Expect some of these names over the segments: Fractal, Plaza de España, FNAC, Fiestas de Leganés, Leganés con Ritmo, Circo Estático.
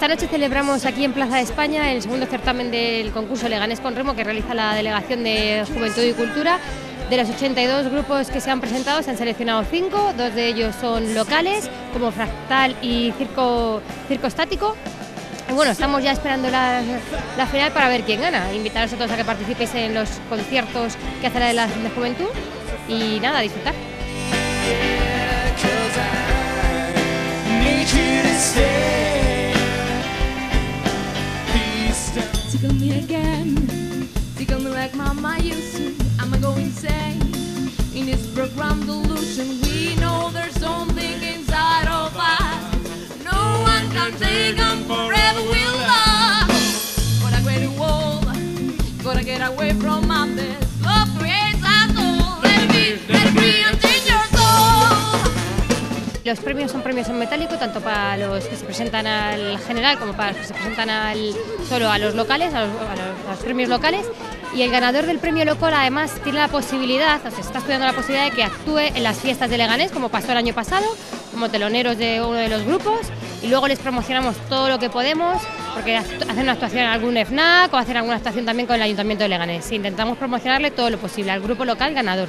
Esta noche celebramos aquí en Plaza de España el segundo certamen del concurso Leganés con Ritmo que realiza la Delegación de Juventud y Cultura. De los 82 grupos que se han presentado se han seleccionado 5, dos de ellos son locales como Fractal y Circo Estático. Y bueno, estamos ya esperando la final para ver quién gana. Invitaros a todos a que participéis en los conciertos que hace la Delegación de Juventud y nada, a disfrutar. Tickle me again, tickle me like mama used to. I'ma go insane in this program delusion. We know there's something inside of us. No one can take them forever. We'll love. Gotta get a wall. Gotta get away from my best. Love creates us all. Let it be and take your soul. Los premios son premios en metálico, tanto para los que se presentan al general como para los que se presentan solo a los locales, a los premios locales. Y el ganador del premio local además tiene la posibilidad, o sea, se está estudiando la posibilidad de que actúe en las fiestas de Leganés, como pasó el año pasado, como teloneros de uno de los grupos, y luego les promocionamos todo lo que podemos, porque hacen una actuación en algún FNAC o hacen alguna actuación también con el Ayuntamiento de Leganés. Intentamos promocionarle todo lo posible al grupo local ganador.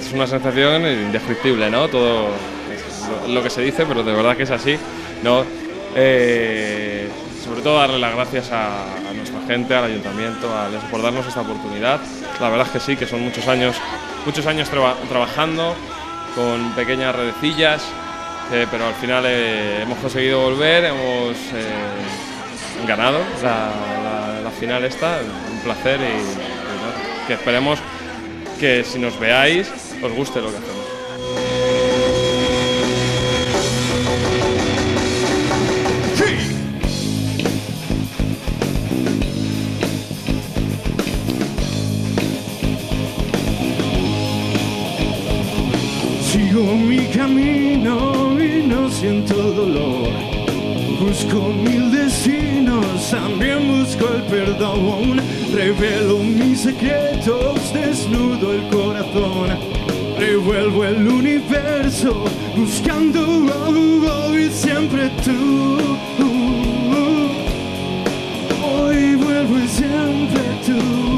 Es una sensación indescriptible, ¿no? Todo lo que se dice, pero de verdad que es así, ¿no? Sobre todo darle las gracias a nuestra gente, al ayuntamiento, por darnos esta oportunidad. La verdad es que sí, que son muchos años trabajando con pequeñas redecillas, pero al final hemos conseguido volver, hemos ganado la final esta, un placer y que esperemos que si nos veáis os guste lo que hacemos. Sigo mi camino y no siento dolor. Busco mil destinos, también busco el perdón. Revelo mis secretos, desnudo el corazón. Revuelvo el universo, buscando hoy siempre tú. Hoy vuelvo y siempre tú.